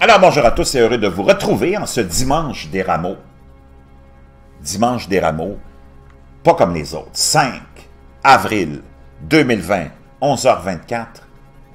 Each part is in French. Alors bonjour à tous et heureux de vous retrouver en ce dimanche des rameaux. Dimanche des rameaux, pas comme les autres. 5 avril 2020, 11h24,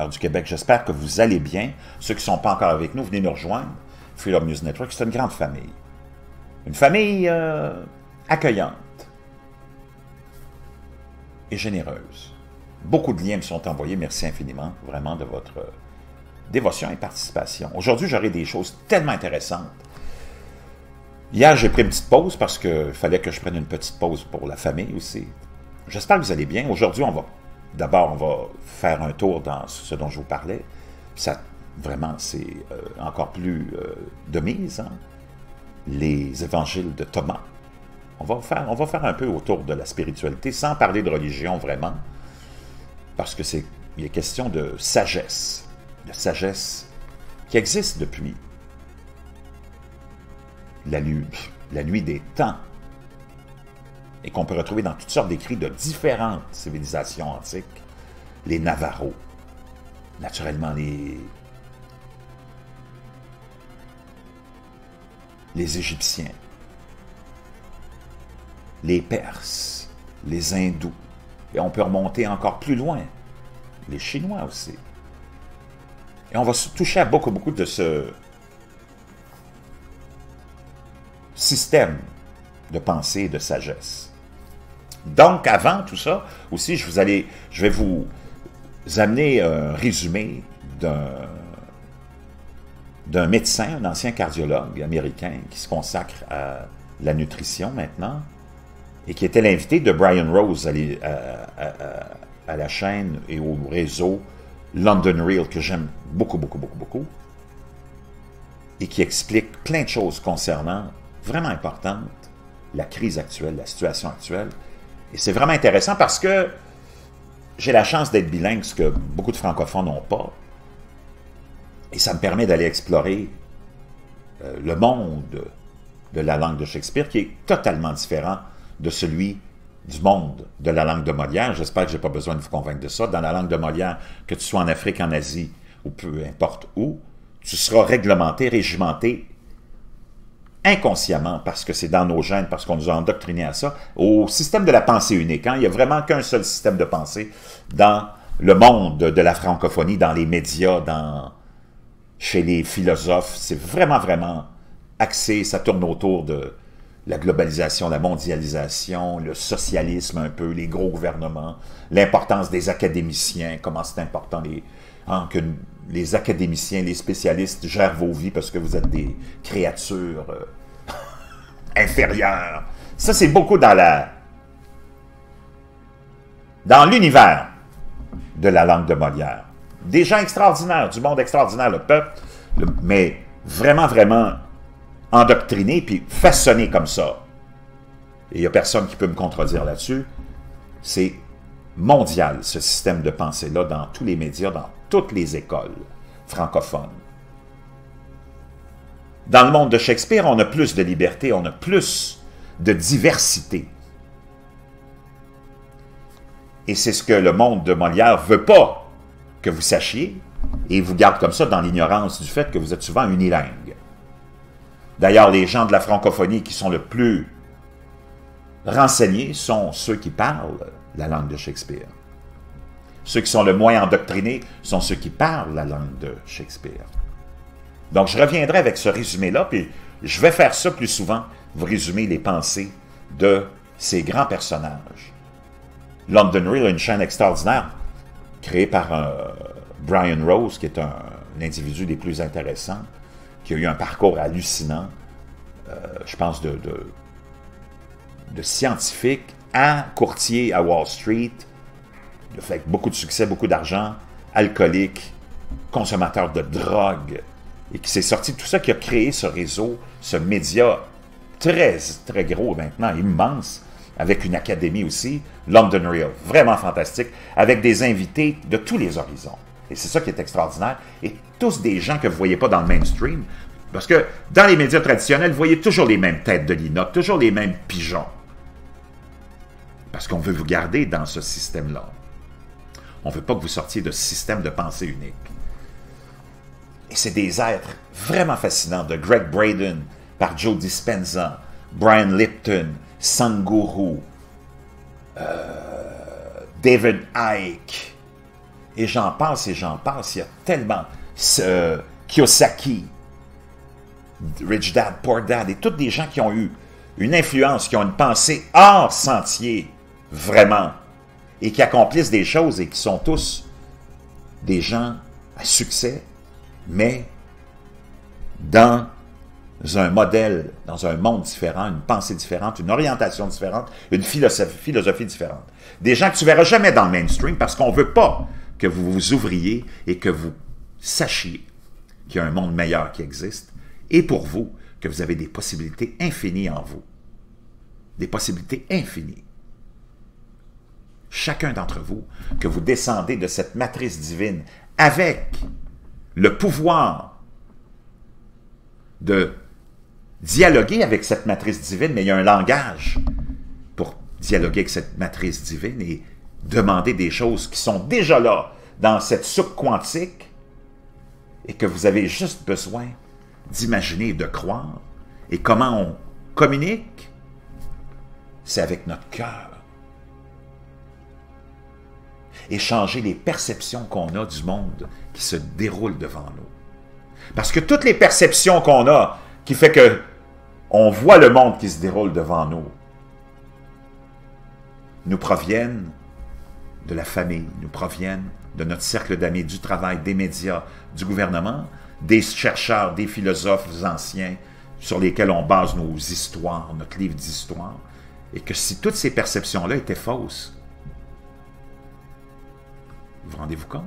heure du Québec. J'espère que vous allez bien. Ceux qui ne sont pas encore avec nous, venez nous rejoindre. Freedom News Network, c'est une grande famille. Une famille accueillante et généreuse. Beaucoup de liens me sont envoyés. Merci infiniment, vraiment, de votre dévotion et participation. Aujourd'hui, j'aurai des choses tellement intéressantes. Hier, j'ai pris une petite pause parce qu'il fallait que je prenne une petite pause pour la famille aussi. J'espère que vous allez bien. Aujourd'hui, on va faire un tour dans ce dont je vous parlais. Ça, vraiment, c'est encore plus de mise, hein? Les Évangiles de Thomas. On va faire un peu autour de la spiritualité, sans parler de religion vraiment, parce que il est question de sagesse qui existe depuis la nuit des temps, et qu'on peut retrouver dans toutes sortes d'écrits de différentes civilisations antiques, les Navarros, naturellement les Égyptiens, les Perses, les Hindous, et on peut remonter encore plus loin, les Chinois aussi. Et on va se toucher à beaucoup, beaucoup de ce système de pensée et de sagesse. Donc, avant tout ça, aussi, je vais vous amener un résumé d'un médecin, un ancien cardiologue américain qui se consacre à la nutrition maintenant, et qui était l'invité de Brian Rose à la chaîne et au réseau London Real, que j'aime beaucoup, beaucoup, beaucoup, beaucoup, et qui explique plein de choses concernant, vraiment importantes, la crise actuelle, la situation actuelle. Et c'est vraiment intéressant parce que j'ai la chance d'être bilingue, ce que beaucoup de francophones n'ont pas, et ça me permet d'aller explorer le monde de la langue de Shakespeare, qui est totalement différent de celui du monde de la langue de Molière. J'espère que je n'ai pas besoin de vous convaincre de ça. Dans la langue de Molière, que tu sois en Afrique, en Asie, ou peu importe où, tu seras réglementé, régimenté inconsciemment, parce que c'est dans nos gènes, parce qu'on nous a endoctrinés à ça, au système de la pensée unique. Hein? Il n'y a vraiment qu'un seul système de pensée dans le monde de la francophonie, dans les médias, chez les philosophes. C'est vraiment, vraiment axé, ça tourne autour de la globalisation, la mondialisation, le socialisme un peu, les gros gouvernements, l'importance des académiciens, comment c'est important que les académiciens, les spécialistes gèrent vos vies parce que vous êtes des créatures inférieures. Ça, c'est beaucoup dans l'univers de la langue de Molière. Des gens extraordinaires, du monde extraordinaire, le peuple, mais vraiment, vraiment endoctriné puis façonné comme ça. Et il n'y a personne qui peut me contredire là-dessus. C'est mondial, ce système de pensée-là, dans tous les médias, dans toutes les écoles francophones. Dans le monde de Shakespeare, on a plus de liberté, on a plus de diversité. Et c'est ce que le monde de Molière ne veut pas que vous sachiez, et vous garde comme ça dans l'ignorance du fait que vous êtes souvent unilingue. D'ailleurs, les gens de la francophonie qui sont le plus renseignés sont ceux qui parlent la langue de Shakespeare. Ceux qui sont le moins endoctrinés sont ceux qui parlent la langue de Shakespeare. Donc, je reviendrai avec ce résumé-là, puis je vais faire ça plus souvent, vous résumer les pensées de ces grands personnages. London Real, une chaîne extraordinaire, créée par Brian Rose, qui est un individu des plus intéressants, qui a eu un parcours hallucinant, je pense, de scientifique à courtier à Wall Street, avec beaucoup de succès, beaucoup d'argent, alcoolique, consommateur de drogue, et qui s'est sorti de tout ça, qui a créé ce réseau, ce média très, très gros maintenant, immense, avec une académie aussi, London Real, vraiment fantastique, avec des invités de tous les horizons. Et c'est ça qui est extraordinaire. Et tous des gens que vous ne voyez pas dans le mainstream. Parce que dans les médias traditionnels, vous voyez toujours les mêmes têtes de linotte, toujours les mêmes pigeons. Parce qu'on veut vous garder dans ce système-là. On ne veut pas que vous sortiez de ce système de pensée unique. Et c'est des êtres vraiment fascinants, de Greg Braden, par Joe Dispenza, Brian Lipton, Sadhguru, David Icke, et j'en passe, il y a tellement, Kiyosaki, Rich Dad, Poor Dad, et toutes des gens qui ont eu une influence, qui ont une pensée hors sentier, vraiment, et qui accomplissent des choses et qui sont tous des gens à succès, mais dans un modèle, dans un monde différent, une pensée différente, une orientation différente, une philosophie différente. Des gens que tu ne verras jamais dans le mainstream parce qu'on ne veut pas que vous vous ouvriez et que vous sachiez qu'il y a un monde meilleur qui existe et pour vous, que vous avez des possibilités infinies en vous. Des possibilités infinies. Chacun d'entre vous, que vous descendez de cette matrice divine avec le pouvoir de dialoguer avec cette matrice divine, mais il y a un langage pour dialoguer avec cette matrice divine et demander des choses qui sont déjà là dans cette soupe quantique et que vous avez juste besoin d'imaginer et de croire. Et comment on communique? C'est avec notre cœur. Et changer les perceptions qu'on a du monde qui se déroule devant nous. Parce que toutes les perceptions qu'on a qui fait que on voit le monde qui se déroule devant nous nous proviennent de la famille, nous proviennent de notre cercle d'amis, du travail, des médias, du gouvernement, des chercheurs, des philosophes anciens sur lesquels on base nos histoires, notre livre d'histoire, et que si toutes ces perceptions-là étaient fausses, vous rendez-vous compte?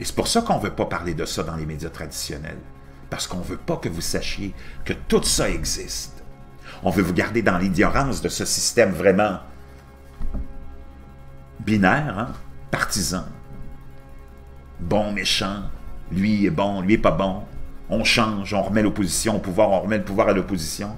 Et c'est pour ça qu'on ne veut pas parler de ça dans les médias traditionnels, parce qu'on ne veut pas que vous sachiez que tout ça existe. On veut vous garder dans l'ignorance de ce système vraiment binaire, hein? Partisan. Bon, méchant, lui est bon, lui est pas bon. On change, on remet l'opposition au pouvoir, on remet le pouvoir à l'opposition.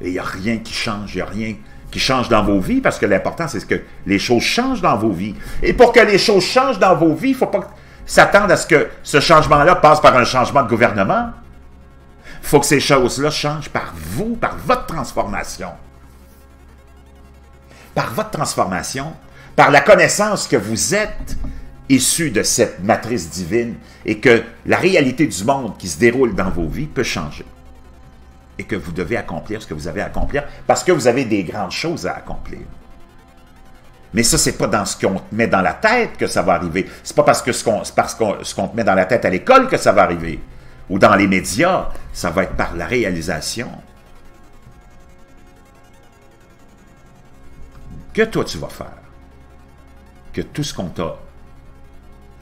Et il n'y a rien qui change, il n'y a rien qui change dans vos vies, parce que l'important, c'est que les choses changent dans vos vies. Et pour que les choses changent dans vos vies, il ne faut pas s'attendre à ce que ce changement-là passe par un changement de gouvernement. Il faut que ces choses-là changent par vous, par votre transformation. Par votre transformation, par la connaissance que vous êtes issu de cette matrice divine et que la réalité du monde qui se déroule dans vos vies peut changer. Et que vous devez accomplir ce que vous avez à accomplir parce que vous avez des grandes choses à accomplir. Mais ça, c'est pas dans ce qu'on te met dans la tête que ça va arriver. C'est pas parce que ce qu'on te met dans la tête à l'école que ça va arriver. Ou dans les médias, ça va être par la réalisation que toi, tu vas faire. Que tout ce qu'on t'a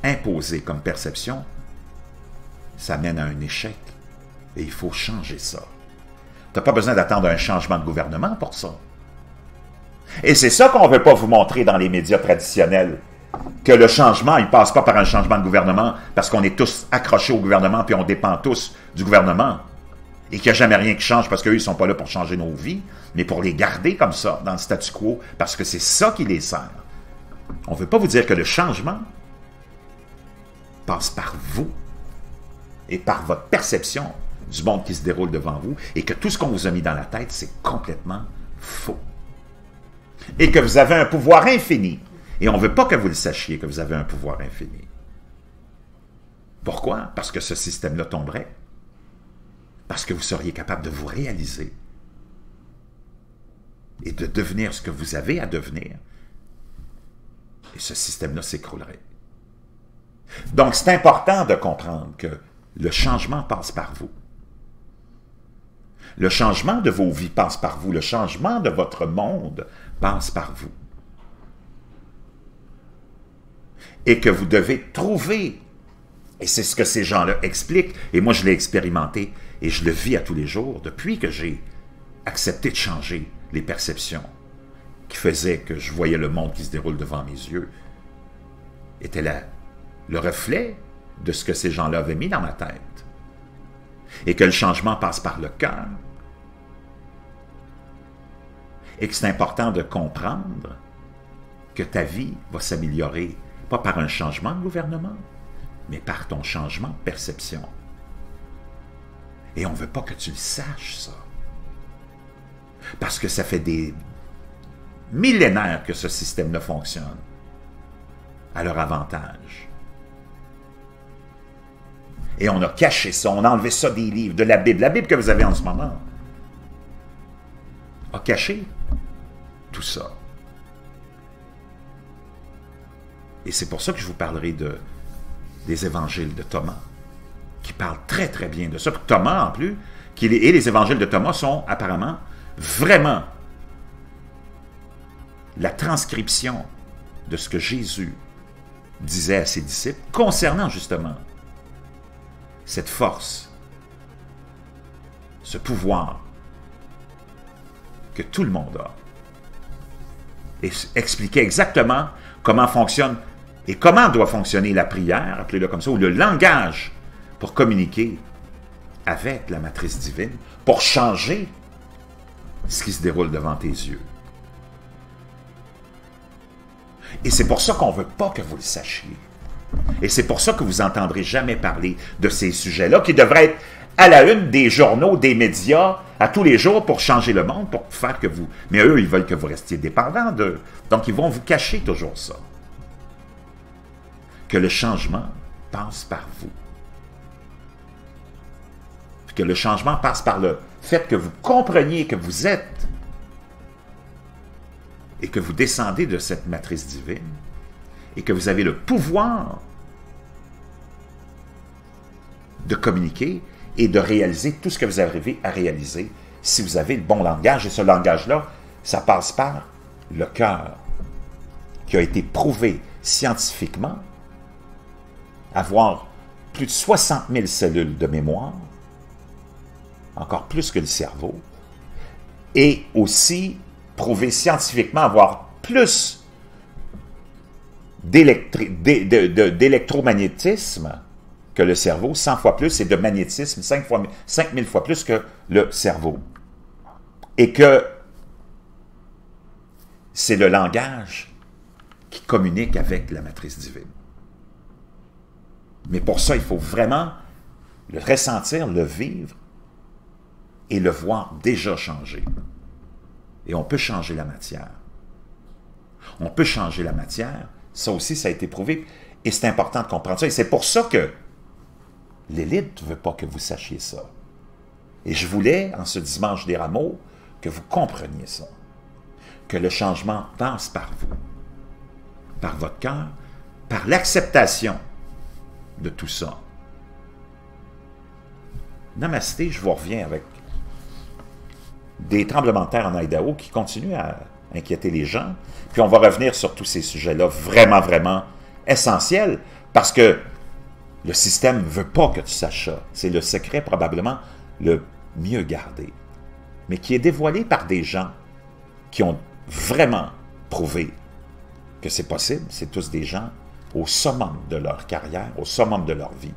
imposé comme perception, ça mène à un échec. Et il faut changer ça. Tu n'as pas besoin d'attendre un changement de gouvernement pour ça. Et c'est ça qu'on ne veut pas vous montrer dans les médias traditionnels, que le changement, il ne passe pas par un changement de gouvernement parce qu'on est tous accrochés au gouvernement puis on dépend tous du gouvernement et qu'il n'y a jamais rien qui change parce qu'eux, ils ne sont pas là pour changer nos vies, mais pour les garder comme ça, dans le statu quo, parce que c'est ça qui les sert. On ne veut pas vous dire que le changement passe par vous et par votre perception du monde qui se déroule devant vous et que tout ce qu'on vous a mis dans la tête, c'est complètement faux. Et que vous avez un pouvoir infini. Et on ne veut pas que vous le sachiez, que vous avez un pouvoir infini. Pourquoi? Parce que ce système-là tomberait. Parce que vous seriez capable de vous réaliser et de devenir ce que vous avez à devenir. Et ce système-là s'écroulerait. Donc, c'est important de comprendre que le changement passe par vous. Le changement de vos vies passe par vous. Le changement de votre monde passe par vous. Et que vous devez trouver, et c'est ce que ces gens-là expliquent, et moi je l'ai expérimenté, et je le vis à tous les jours, depuis que j'ai accepté de changer les perceptions qui faisaient que je voyais le monde qui se déroule devant mes yeux, était là le reflet de ce que ces gens-là avaient mis dans ma tête. Et que le changement passe par le cœur. Et que c'est important de comprendre que ta vie va s'améliorer, pas par un changement de gouvernement, mais par ton changement de perception. Et on ne veut pas que tu le saches, ça. Parce que ça fait des millénaires que ce système-là fonctionne à leur avantage. Et on a caché ça, on a enlevé ça des livres, de la Bible que vous avez en ce moment, a caché tout ça. Et c'est pour ça que je vous parlerai des Évangiles de Thomas, qui parlent très très bien de ça. Thomas en plus, et les Évangiles de Thomas sont apparemment vraiment la transcription de ce que Jésus disait à ses disciples concernant justement cette force, ce pouvoir que tout le monde a. Et expliquer exactement comment fonctionne et comment doit fonctionner la prière, appelez-le comme ça, ou le langage pour communiquer avec la matrice divine, pour changer ce qui se déroule devant tes yeux. Et c'est pour ça qu'on ne veut pas que vous le sachiez. Et c'est pour ça que vous n'entendrez jamais parler de ces sujets-là, qui devraient être à la une des journaux, des médias, à tous les jours pour changer le monde, pour faire que vous... Mais eux, ils veulent que vous restiez dépendants d'eux. Donc, ils vont vous cacher toujours ça. Que le changement passe par vous. Que le changement passe par le fait que vous compreniez que vous êtes et que vous descendez de cette matrice divine et que vous avez le pouvoir de communiquer et de réaliser tout ce que vous arrivez à réaliser si vous avez le bon langage. Et ce langage-là, ça passe par le cœur, qui a été prouvé scientifiquement avoir plus de 60 000 cellules de mémoire, encore plus que le cerveau, et aussi prouvé scientifiquement avoir plus d'électromagnétisme que le cerveau, 100 fois plus, et de magnétisme, 5000 fois plus que le cerveau. Et que c'est le langage qui communique avec la matrice divine. Mais pour ça, il faut vraiment le ressentir, le vivre et le voir déjà changer. Et on peut changer la matière. On peut changer la matière. Ça aussi, ça a été prouvé. Et c'est important de comprendre ça. Et c'est pour ça que l'élite ne veut pas que vous sachiez ça. Et je voulais, en ce dimanche des rameaux, que vous compreniez ça. Que le changement passe par vous, par votre cœur, par l'acceptation de tout ça. Namasté, je vous reviens avec des tremblements de terre en Idaho qui continuent à inquiéter les gens. Puis on va revenir sur tous ces sujets-là vraiment, vraiment essentiels parce que le système ne veut pas que tu saches ça. C'est le secret probablement le mieux gardé, mais qui est dévoilé par des gens qui ont vraiment prouvé que c'est possible. C'est tous des gens au summum de leur carrière, au summum de leur vie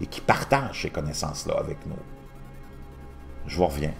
et qui partagent ces connaissances-là avec nous. Je vous reviens.